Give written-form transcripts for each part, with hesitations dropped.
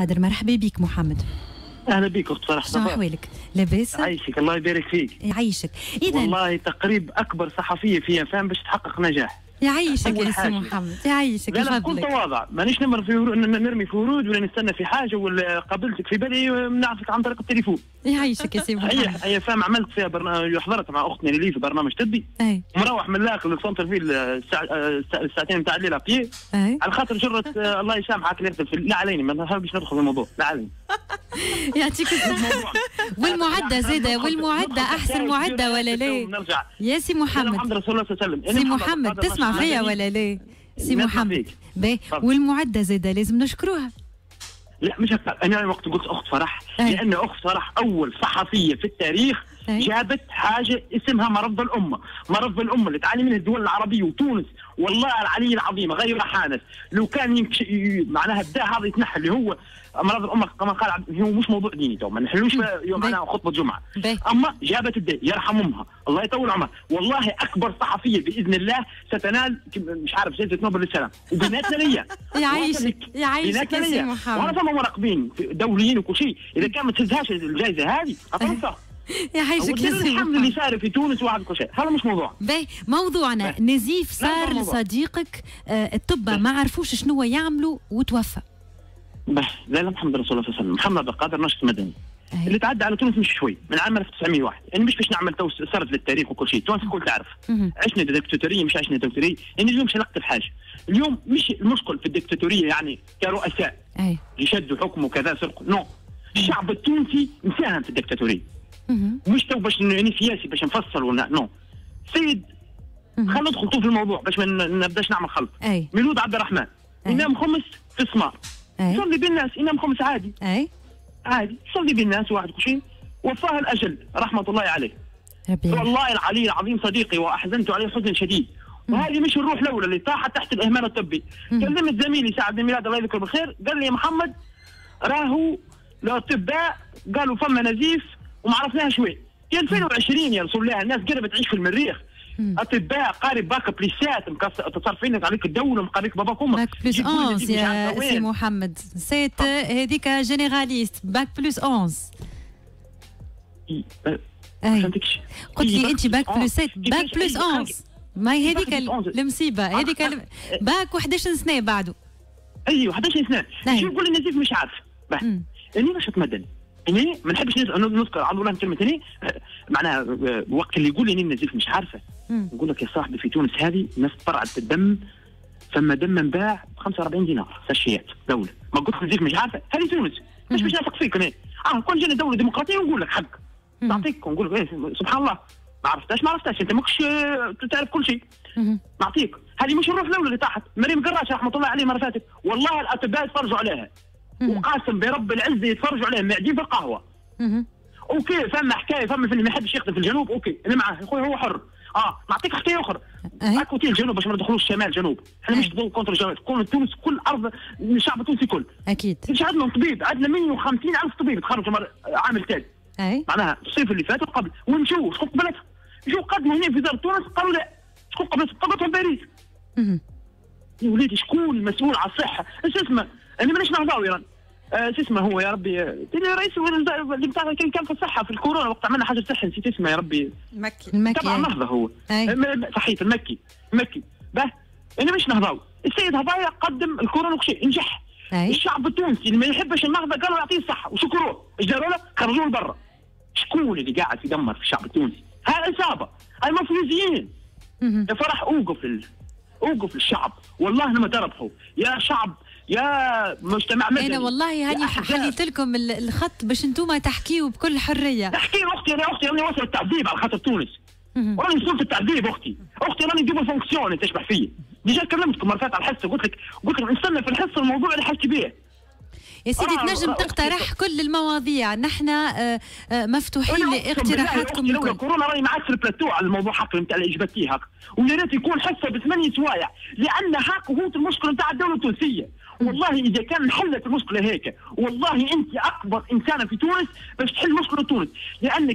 قادر. مرحبا بك محمد. اهلا بك اخت فرح. شنو احوالك؟ لاباس؟ عايشك الله يبارك فيك. يعيشك. اذا والله تقريب اكبر صحفيه فيها فهم باش تحقق نجاح. يعيشك يا سي محمد، يعيشك. لا بكل تواضع، مانيش نرمي في ورود ولا نستنى في حاجه ولا قابلتك في بالي نعرفك عن طريق التليفون. يعيشك يا سي محمد. هي فاهم عملت فيها حضرت مع اختنا اللي في برنامج طبي. مروح من الاخر للسونتر فيل الساعتين نتاع الليل ابيي. على خاطر جرت الله يسامحك لا عليني ما نحبش ندخل في الموضوع، لا عليني. يعطيك الصحة. والمعدة زاده، والمعدة أحسن معدة ولا ليه؟ يا سي محمد. محمد رسول الله صلى الله عليه وسلم. سي محمد تسمع فيا ولا ليه؟ سي محمد. باهي والمعدة زاده لازم نشكروها. لا مش هكا، أنا وقت قلت أخت فرح لأن أخت فرح أول صحفية في التاريخ جابت حاجة اسمها مرض الأمة، مرض الأمة اللي تعاني منها الدول العربية وتونس والله العلي العظيم غير حانث، لو كان معناها بدا هذا يتنحى اللي هو امراض الامه كما قال هو مش موضوع ديني تو ما نحلوش معناها خطبه جمعه، اما جابت الدين يرحم امها الله يطول عمرها، والله اكبر صحفيه باذن الله ستنال مش عارف جائزه نوبل للسلام وبناتنا ليا. يعيشك يعيشك يا سي محمد. وانا فما مراقبين دوليين وكل شيء، اذا كان ما تهزهاش الجائزه هذه اطلقها. يعيشك يا سي محمد. اللي صار في تونس واحد كل شيء، هذا مش موضوع. باهي موضوعنا نزيف صار لصديقك الطب ما عرفوش شنو يعملوا وتوفى. لا الحمد لله صلى الله عليه وسلم. محمد عبد القادر ناشط مدني اللي تعدى على تونس مش شوي من عام 1901، يعني مش باش نعمل سرد للتاريخ وكل شيء، تونس الكل تعرف عشنا ديكتاتوريه مش عشنا ديكتاتوريه، يعني اليوم مش نقتل حاجه، اليوم مش المشكل في الديكتاتوريه يعني كرؤساء يشدوا حكم وكذا سرقوا، نو الشعب التونسي مساهم في الديكتاتوريه، مش تو باش يعني سياسي باش نفصل ولا نو سيد خلينا ندخل في الموضوع باش ما نبداش نعمل خلط. ميلود عبد الرحمن امام خمس في السمار يصلي بالناس، إمام خمس عادي عادي يصلي بالناس واحد كل وفاه الأجل رحمة الله عليه والله العلي العظيم صديقي وأحزنت عليه حزن شديد. وهذه مش الروح الأولى اللي طاحت تحت الإهمال الطبي. كلمت زميلي سعد بن ميلاد الله يذكره بالخير قال لي يا محمد راهو الأطباء قالوا فما نزيف وما عرفناها شوي. في 2020 يا رسول الله الناس قربت تعيش في المريخ. اطباء قارب باك بليسات متصرفين عليك الدوله مقاريك باباك امك. باك بلوس 11 يا سي محمد سيت هذيك جينيراليست باك بلوس 11. ما فهمتكش قلت لي انت باك بلوس 7 باك بلوس 11 ما هي هذيك المصيبه هذيك باك 11 سنه بعده. ايوه 11 سنه. شو نقول النزيف مش عارف اني نشط مدني اني ما نحبش نذكر على الله كلمه ثانيه معناها وقت اللي يقول اني النزيف مش عارفه نقول لك يا صاحبي في تونس هذه الناس تبرعت الدم فما دم انباع ب 45 دينار ساشيات دوله ما قلت نزيف مش عارفه هذه تونس مش باش نثق فيك انا كون جينا دوله ديمقراطيه ونقول لك حق نعطيك ونقول لك سبحان الله ما عرفتهاش ما عرفتهاش انت ماكش تعرف كل شيء نعطيك هذه مش الروح الاولى اللي طاحت. مريم قراش رحمه الله عليه مره فاتت والله الاطباء يتفرجوا عليها وقاسم برب العزه يتفرجوا عليها معدين في القهوه. اوكي فما حكايه فما في اللي ما يحبش يخدم في الجنوب اوكي انا معاه يا خويا هو حر. نعطيك حكايه اخرى اكوتي الجنوب باش ما ندخلوش شمال جنوب احنا مش ضد كونتر الجنوب كل تونس كل ارض الشعب التونسي كل اكيد مش عندنا طبيب عندنا 150,000 طبيب تخرجوا عام التالي معناها الصيف اللي فات وقبل ونشوف شكون قبلتها جو قدموا هنا في وزاره تونس قالوا لا شكون قبلتهم باريس. يا وليدي شكون المسؤول على الصحه اش اسمه انا مانيش نهضاوي راني شو اسمه هو يا ربي رئيس اللي بتاع كان في الصحه في الكورونا وقت عملنا حاجه صحه نسيت اسمه يا ربي المكي تبع النهضه هو صحيح المكي باه انا مش نهضاوي السيد هضايا قدم الكورونا وكل شيء نجح الشعب التونسي اللي ما يحبش النهضه قالوا يعطيه الصحه وشكروه اش داروا له خرجوه لبرا شكون اللي قاعد يدمر في الشعب التونسي هاي اصابه المفروزيين يا فرح اوقف للشعب والله لما تربحوا يا شعب يا مجتمع مدني. انا والله هاني حليت لكم الخط باش انتم تحكيوا بكل حريه. احكي اختي انا اختي راني واصل التعذيب على خاطر تونس. راني نشوف التعذيب اختي راني نديروا فونكسيون انت تشبح فيا. ديجا كلمتكم مره فاتت على الحصه قلت لك نستنى في الحصه الموضوع اللي حكيت بيه. يا سيدي تنجم تقترح كل المواضيع نحن مفتوحين لاقتراحاتكم. لولا كورونا راني معاك في البلاتو على الموضوع حق نتاع الاجباتي هاك ويا ريت يكون حصه بثمانيه سوايع لان هاك هو المشكل نتاع الدوله التونسيه. والله اذا كان انحلت المشكله هيك والله انت اكبر انسانه في تونس باش تحل مشكله تونس لان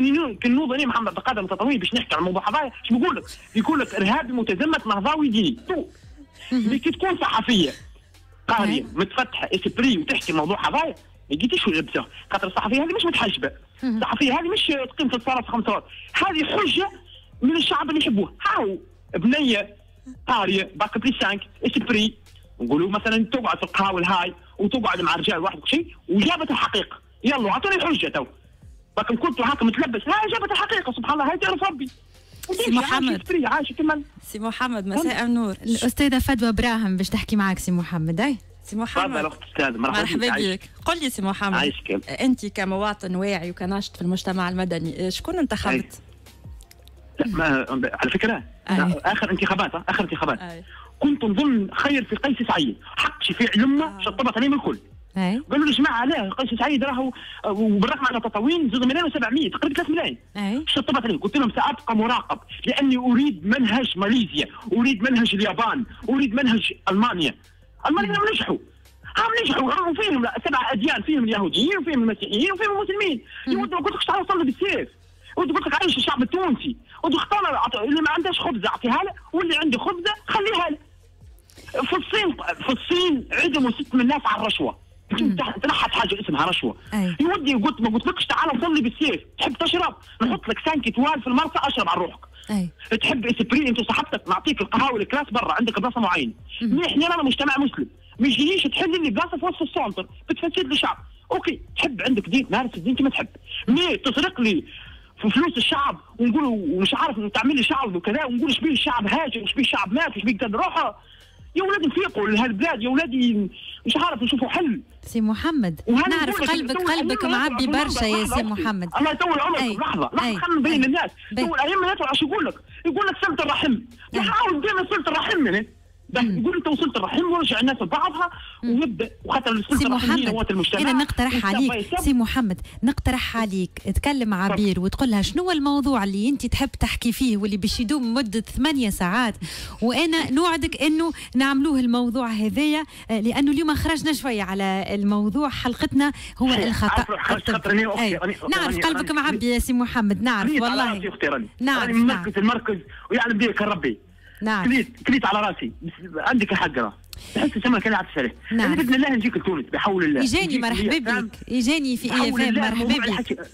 كل نوض انا محمد عبد القادر متطوي باش نحكي على الموضوع هذايا اش بقول لك؟ يقول لك ارهابي متزمت نهضاوي ديني تو. كي تكون صحفيه قاريه متفتحه اسبري وتحكي موضوع قضايا ما لقيتيش لبسه، خاطر الصحفيه هذه مش متحجبه، الصحفيه هذه مش تقيم في الصراف 5 سنوات، هذه حجه من الشعب اللي يحبوه. هاو بنيه قاريه باك بلي 5 اسبري، نقولوا مثلا تقعد في القهاوي الهاي وتقعد مع رجال واحد وشي وجابت الحقيقه، يلا عطوني الحجه تو. باك كنت هاك متلبس، هاي جابت الحقيقه سبحان الله، هاي تعرف ربي. سي محمد سي محمد مساء النور، الاستاذه فدوى براهم باش تحكي معك سي محمد. اي سي محمد مرحبا بك، قل لي سي محمد انت كمواطن واعي وكناشط في المجتمع المدني شكون انتخبت؟ لا على فكره اخر انتخابات كنت نظن خير في قيس سعيد، حق شفيع يمه شطبت عليهم الكل. قالوا لي جماعه علاه قيس سعيد راهو وبالرغم على تطاوين 2,700,000 تقريبا 3,000,000 شطبت عليهم. قلت لهم سأبقى مراقب لاني اريد منهج ماليزيا، اريد منهج اليابان، اريد منهج المانيا. المانيا نجحوا، راهم فيهم 7 أديان، فيهم اليهوديين وفيهم المسيحيين وفيهم المسلمين. ما قلت لكش تعالوا صلوا بالسيف، قلت لك عايش الشعب التونسي، اختار اللي ما عندهاش خبزه اعطيها له واللي عنده خبزه خليها له. في الصين عدموا 6 من الناس على الرشوه، تنحت حاجه اسمها رشوه. يودي قلت ما قلتلكش تعال صلي بالسيف، تحب تشرب نحط لك سانكي توال في المرسى اشرب على روحك. تحب اسبري انت صاحبتك نعطيك القهاوي الكلاس برا عندك بلاصه معينه. احنا رانا مجتمع مسلم، ما يجيش تحل لي بلاصه في وسط السونتر بتفسد لي شعب. اوكي تحب عندك دين نهار الدين كما تحب، مي تسرق لي في فلوس الشعب ونقولوا مش عارف تعمل لي شعب وكذا، ونقول ايش بيه الشعب هاجر وايش بيه الشعب مات وايش بيه روحه. يا ولادي نفيقوا لهالبلاد، يا ولادي مش عارف نشوفوا حل. سي محمد نعرف قلبك معبي برشا يا سي محمد. الله يطول عمرك. لحظه خلينا نبين للناس. تو ايام الناس اش يقول لك؟ يقول لك صلة الرحم، نحاول ديما صلة الرحم هنا. يقول انت وصلت الرحم ورجع الناس لبعضها ونبدا، وخاطر سي محمد انا نقترح عليك تكلم عبير وتقول لها شنو هو الموضوع اللي انت تحب تحكي فيه واللي باش يدوم مده 8 ساعات، وانا نوعدك انه نعملوه الموضوع هذايا، لانه اليوم خرجنا شويه على الموضوع حلقتنا هو الخطا. نعرف قلبك معبي يا سي محمد، نعرف والله نعرف المركز ويعلم بيك ربي. نعم كليت على راسي، عندك الحق راه تحس سما كان على السريع. نعم باذن الله نجيك لتونس بحول الله. يجاني مرحبا بك، يجاني في اي فهم مرحبا بك.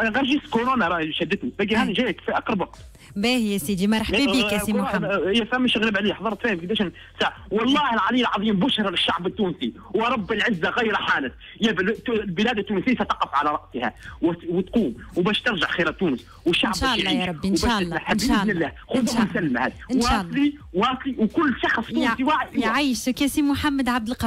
غير جيت كورونا راهي شدتني، باقي هاني جايك في اقرب وقت. باهي يا سيدي مرحبا بك يا سي محمد. يا فم شغلب علي حضرت فين قداش ساعة، والله العلي العظيم بشرى للشعب التونسي ورب العزة غير حالت. يا البلاد التونسية ستقف على رأسها وتقوم، وباش ترجع خير تونس والشعب إن شاء الله يا ربي. إن شاء الله بإذن الله خذوها سلمة هذه، واصلي وكل شخص تونسي واعي يعيشك يا سي محمد عبد القادر.